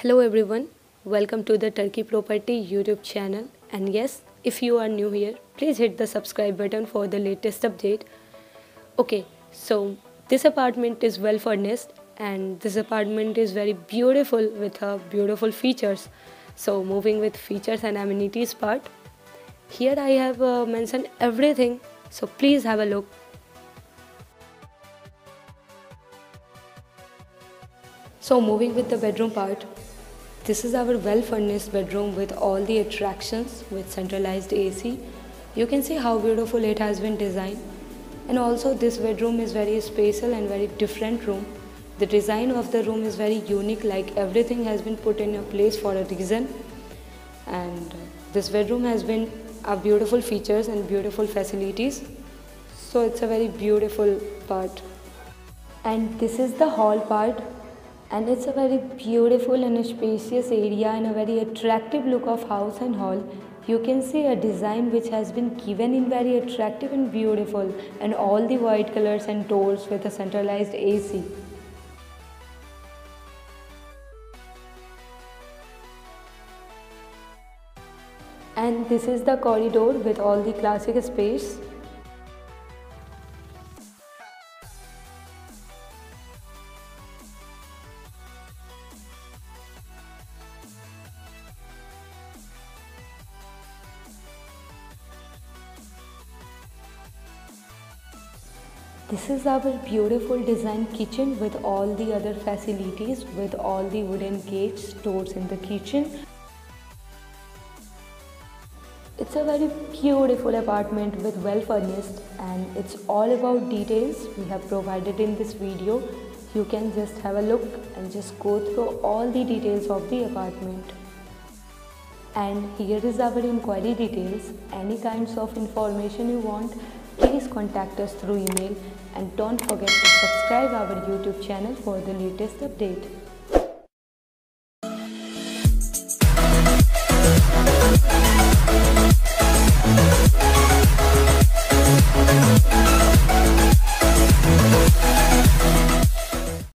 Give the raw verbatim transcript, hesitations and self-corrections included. Hello everyone, welcome to the Turkey Property YouTube channel, and yes, if you are new here, please hit the subscribe button for the latest update. Okay, so this apartment is well furnished and this apartment is very beautiful with a beautiful features. So moving with features and amenities part, here I have uh, mentioned everything, so please have a look. So moving with the bedroom part, this is our well furnished bedroom with all the attractions with centralized A C. You can see how beautiful it has been designed, and also this bedroom is very spatial and very different room. The design of the room is very unique, like everything has been put in a place for a reason, and this bedroom has been a beautiful features and beautiful facilities, so it's a very beautiful part. And this is the hall part, and it's a very beautiful and spacious area and a very attractive look of house and hall. You can see a design which has been given in very attractive and beautiful, and all the white colors and doors with a centralized A C. And this is the corridor with all the classic space. This is our beautiful design kitchen with all the other facilities, with all the wooden gates, doors in the kitchen. It's a very beautiful apartment with well furnished, and it's all about details we have provided in this video. You can just have a look and just go through all the details of the apartment. And here is our inquiry details. Any kinds of information you want, please contact us through email, and don't forget to subscribe our YouTube channel for the latest update.